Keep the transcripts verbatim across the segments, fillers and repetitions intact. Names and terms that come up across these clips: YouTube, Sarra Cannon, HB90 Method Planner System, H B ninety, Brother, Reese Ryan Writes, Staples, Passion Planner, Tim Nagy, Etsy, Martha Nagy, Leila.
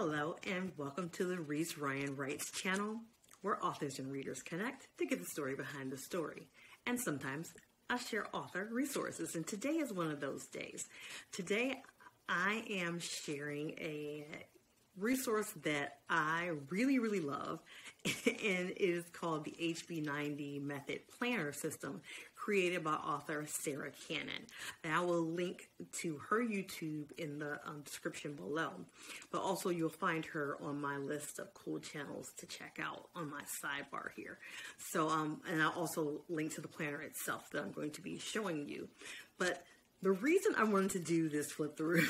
Hello and welcome to the Reese Ryan Writes channel, where authors and readers connect to get the story behind the story. And sometimes I share author resources, and today is one of those days. Today I am sharing a resource that I really, really love, and it is called the H B ninety Method Planner System, created by author Sarra Cannon. And I will link to her YouTube in the um, description below, but also you'll find her on my list of cool channels to check out on my sidebar here. So, um, and I'll also link to the planner itself that I'm going to be showing you. But the reason I wanted to do this flip through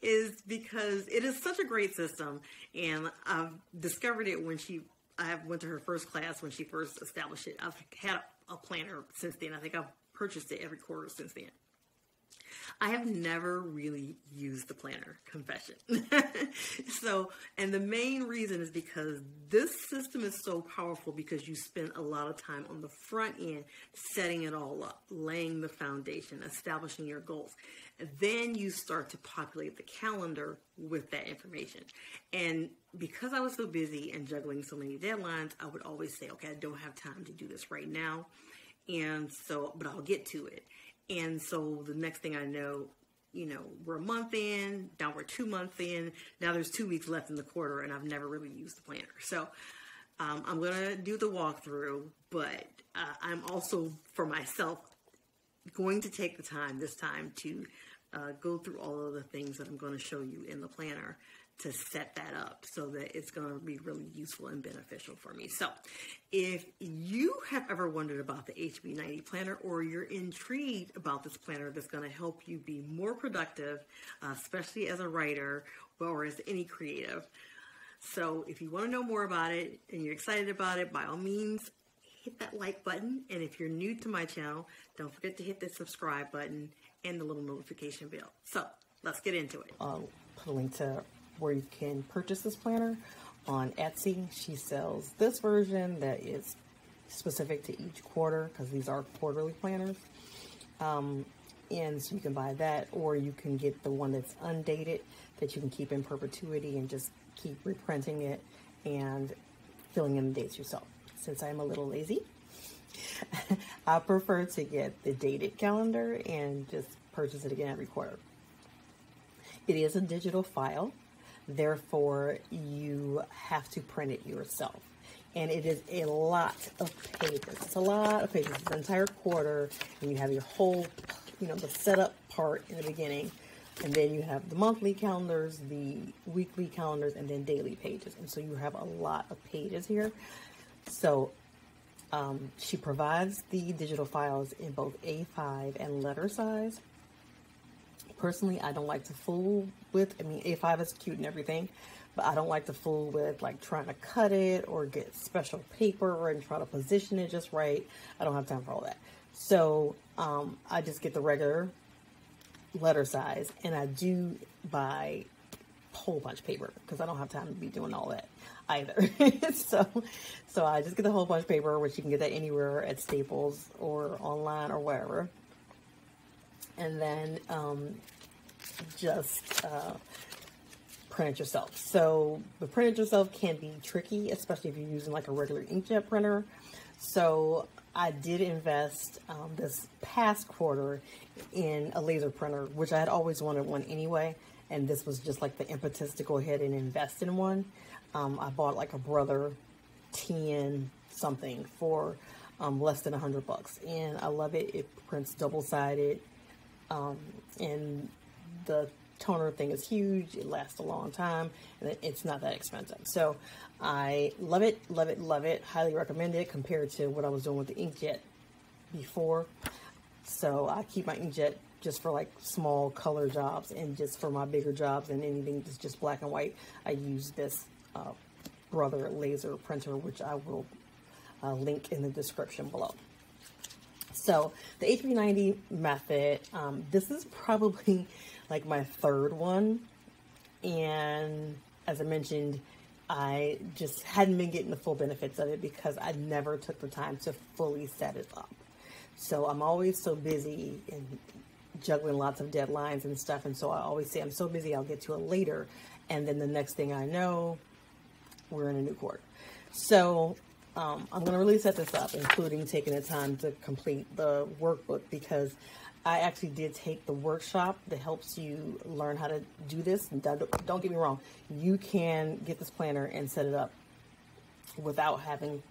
is because it is such a great system, and I've discovered it when she, I went to her first class when she first established it. I've had a, a planner since then. I think I've purchased it every quarter since then. I have never really used the planner, confession. So, and the main reason is because this system is so powerful because you spend a lot of time on the front end setting it all up, laying the foundation, establishing your goals. And then you start to populate the calendar with that information. And because I was so busy and juggling so many deadlines, I would always say, okay, I don't have time to do this right now. And so, but I'll get to it. And so the next thing I know, you know, we're a month in, now we're two months in, now there's two weeks left in the quarter, and I've never really used the planner. So um, I'm going to do the walkthrough, but uh, I'm also, for myself, going to take the time this time to uh, go through all of the things that I'm going to show you in the planner to set that up so that it's going to be really useful and beneficial for me. So if you have ever wondered about the H B ninety planner, or you're intrigued about this planner that's going to help you be more productive, uh, especially as a writer or as any creative. So if you want to know more about it and you're excited about it, by all means, hit that like button. And if you're new to my channel, don't forget to hit the subscribe button and the little notification bell. So let's get into it. I'll put a link to where you can purchase this planner on Etsy. She sells this version that is specific to each quarter, because these are quarterly planners. Um, and so you can buy that, or you can get the one that's undated that you can keep in perpetuity and just keep reprinting it and filling in the dates yourself. Since I'm a little lazy, I prefer to get the dated calendar and just purchase it again every quarter. It is a digital file. Therefore, you have to print it yourself. And it is a lot of pages. It's a lot of pages. It's an entire quarter, and you have your whole, you know, the setup part in the beginning. And then you have the monthly calendars, the weekly calendars, and then daily pages. And so you have a lot of pages here. So um, she provides the digital files in both A five and letter size. Personally, I don't like to fool with, I mean, A five is cute and everything, but I don't like to fool with like trying to cut it or get special paper and try to position it just right. I don't have time for all that. So um, I just get the regular letter size, and I do buy a whole bunch of paper because I don't have time to be doing all that either. so, so I just get the whole bunch of paper, which you can get that anywhere at Staples or online or wherever. And then um, just uh, print it yourself. So the print it yourself can be tricky, especially if you're using like a regular inkjet printer. So I did invest um, this past quarter in a laser printer, which I had always wanted one anyway. And this was just like the impetus to go ahead and invest in one. Um, I bought like a Brother ten something for um, less than a hundred bucks. And I love it. It prints double-sided. Um, and the toner thing is huge. It lasts a long time, and it's not that expensive. So I love it, love it, love it. Highly recommend it compared to what I was doing with the inkjet before. So I keep my inkjet just for like small color jobs, and just for my bigger jobs and anything that's just black and white, I use this uh, Brother laser printer, which I will uh, link in the description below. So the H B ninety method, um, this is probably like my third one. And as I mentioned, I just hadn't been getting the full benefits of it because I never took the time to fully set it up. So I'm always so busy and juggling lots of deadlines and stuff. And so I always say I'm so busy, I'll get to it later. and then the next thing I know, we're in a new quarter. So um, I'm going to really set this up, including taking the time to complete the workbook, because I actually did take the workshop that helps you learn how to do this. Don't get me wrong, you can get this planner and set it up without having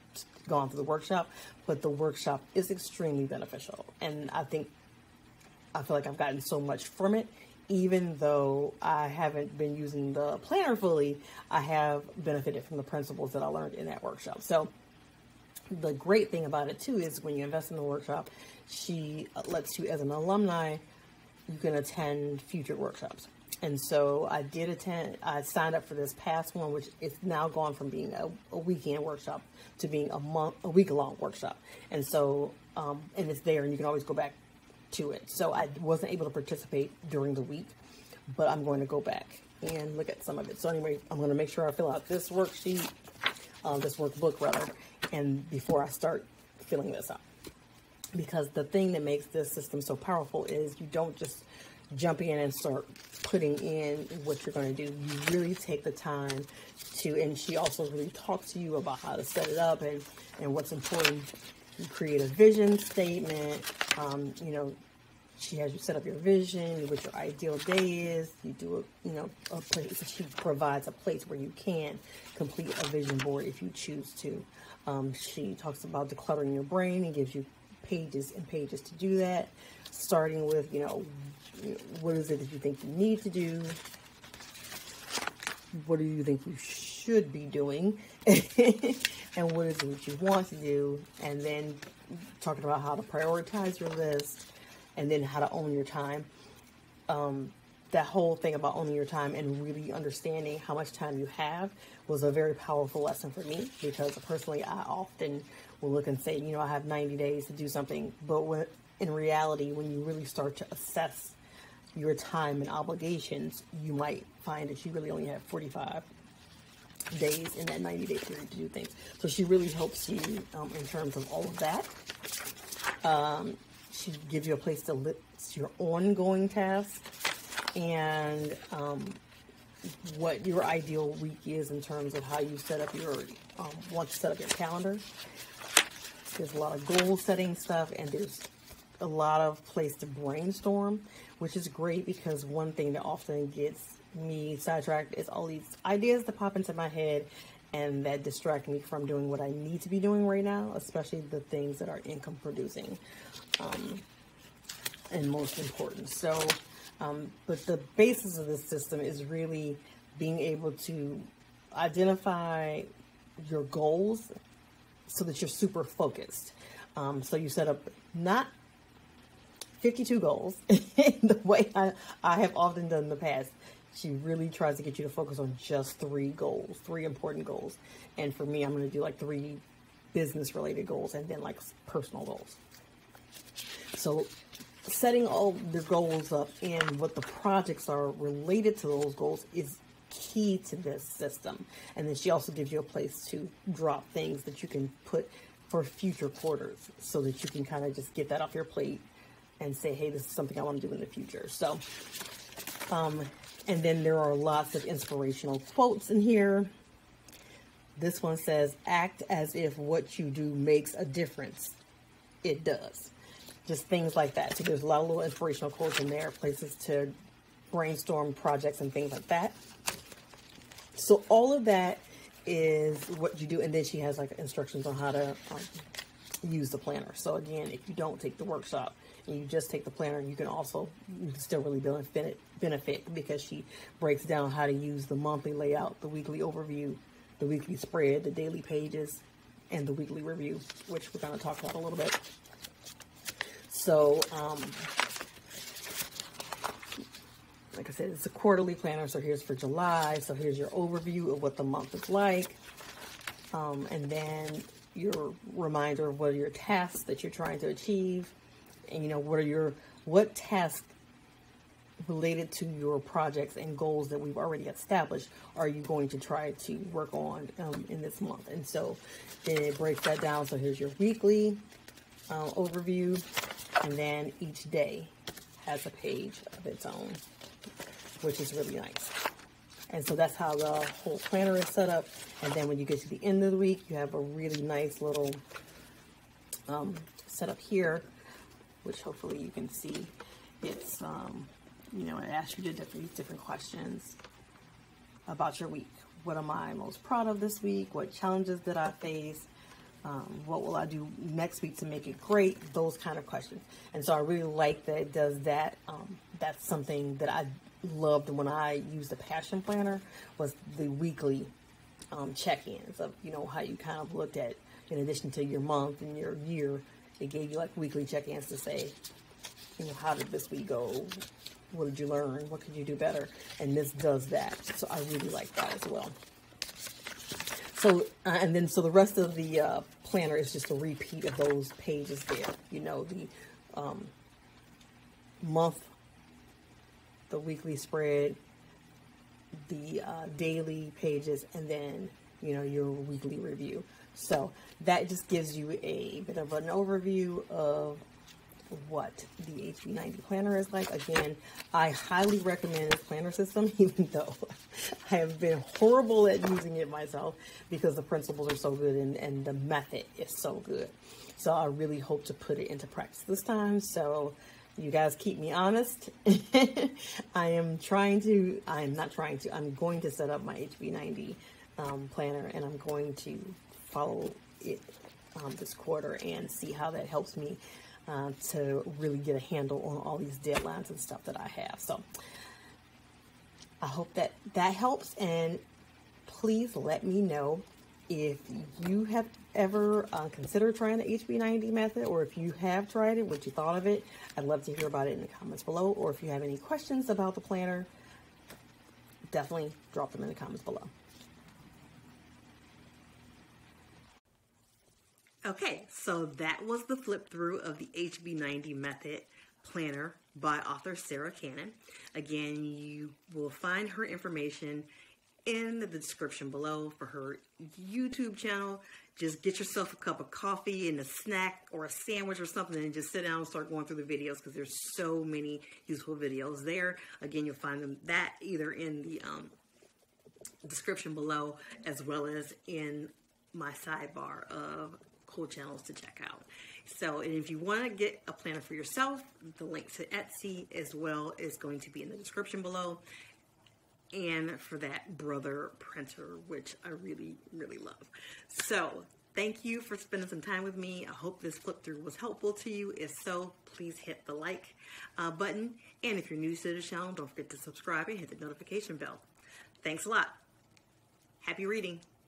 gone through the workshop, but the workshop is extremely beneficial. And I think, I feel like I've gotten so much from it, even though I haven't been using the planner fully. I have benefited from the principles that I learned in that workshop. So the great thing about it too is when you invest in the workshop, she lets you, as an alumni, you can attend future workshops. And so I did attend, I signed up for this past one, which is now gone from being a, a weekend workshop to being a month, a week long workshop. And so, um, and it's there and you can always go back to it. So I wasn't able to participate during the week, but I'm going to go back and look at some of it. So anyway, I'm going to make sure I fill out this worksheet, um, this workbook rather, and before I start filling this out, because the thing that makes this system so powerful is you don't just jump in and start putting in what you're going to do. You really take the time to, and she also really talks to you about how to set it up and, and what's important. You create a vision statement. Um, you know, she has you set up your vision, what your ideal day is. You do a, you know, a place. She provides a place where you can complete a vision board if you choose to. Um, she talks about decluttering your brain and gives you pages and pages to do that, starting with, you know, what is it that you think you need to do? What do you think you should be doing? And what is it that you want to do? And then talking about how to prioritize your list and then how to own your time. Um, that whole thing about owning your time and really understanding how much time you have was a very powerful lesson for me, because personally, I often will look and say, you know, I have ninety days to do something. But when, in reality, when you really start to assess your time and obligations, you might find that you really only have forty-five days in that ninety day period to do things. So she really helps you um, in terms of all of that. Um, she gives you a place to list your ongoing tasks and um, what your ideal week is in terms of how you set up your, um, want to set up your calendar. There's a lot of goal setting stuff, and there's a lot of place to brainstorm, which is great, because one thing that often gets me sidetracked is all these ideas that pop into my head and that distract me from doing what I need to be doing right now, especially the things that are income producing um, and most important. So, um, but the basis of this system is really being able to identify your goals so that you're super focused. Um, so you set up not fifty-two goals the way I, I have often done in the past. She really tries to get you to focus on just three goals, three important goals. And for me, I'm going to do like three business related goals and then like personal goals. So setting all the goals up and what the projects are related to those goals is key to this system. And then she also gives you a place to drop things that you can put for future quarters so that you can kind of just get that off your plate and say, hey, this is something I want to do in the future. So, um, and then there are lots of inspirational quotes in here. This one says, act as if what you do makes a difference. It does. Just things like that. So there's a lot of little inspirational quotes in there, places to brainstorm projects and things like that. So all of that is what you do. And then she has like instructions on how to um, use the planner. So again, if you don't take the workshop, and you just take the planner, you can also, you can still really benefit, benefit because she breaks down how to use the monthly layout, the weekly overview, the weekly spread, the daily pages, and the weekly review, which we're going to talk about a little bit. So, um, like I said, it's a quarterly planner. So here's for July. So here's your overview of what the month is like. Um, and then your reminder of what are your tasks that you're trying to achieve. And, you know, what are your, what tasks related to your projects and goals that we've already established are you going to try to work on um, in this month? And so then it breaks that down. So here's your weekly uh, overview. And then each day has a page of its own, which is really nice. And so that's how the whole planner is set up. And then when you get to the end of the week, you have a really nice little um, setup here, which hopefully you can see. It's, um, you know, it asks you to different, different questions about your week. What am I most proud of this week? What challenges did I face? Um, what will I do next week to make it great? Those kind of questions. And so I really like that it does that. Um, that's something that I loved when I used the Passion Planner, was the weekly um, check-ins of, you know, how you kind of looked at, in addition to your month and your year, it gave you like weekly check-ins to say, you know, how did this week go? What did you learn? What could you do better? And this does that. So I really like that as well. So, uh, and then, so the rest of the uh, planner is just a repeat of those pages there. You know, the um, month, the weekly spread, the uh, daily pages, and then, you know, your weekly review. So that just gives you a bit of an overview of what the H B ninety planner is like. Again, I highly recommend this planner system, even though I have been horrible at using it myself, because the principles are so good and, and the method is so good. So I really hope to put it into practice this time. So you guys keep me honest. I am trying to, I am not trying to, I'm going to set up my H B ninety um, planner, and I'm going to follow it um, this quarter and see how that helps me Uh, to really get a handle on all these deadlines and stuff that I have. So I hope that that helps, and please let me know if you have ever uh, considered trying the H B ninety method, or if you have tried it, what you thought of it. I'd love to hear about it in the comments below, or if you have any questions about the planner, definitely drop them in the comments below. Okay, so that was the flip through of the H B ninety Method Planner by author Sarra Cannon. Again, you will find her information in the description below for her YouTube channel. Just get yourself a cup of coffee and a snack or a sandwich or something, and just sit down and start going through the videos, because there's so many useful videos there. Again, you'll find them that either in the um, description below, as well as in my sidebar of cool channels to check out. So, and if you want to get a planner for yourself, the link to Etsy as well is going to be in the description below, and for that Brother printer, which I really, really love. So thank you for spending some time with me. I hope this flip through was helpful to you. If so, please hit the like uh, button, and if you're new to the channel, don't forget to subscribe and hit the notification bell. Thanks a lot. Happy reading.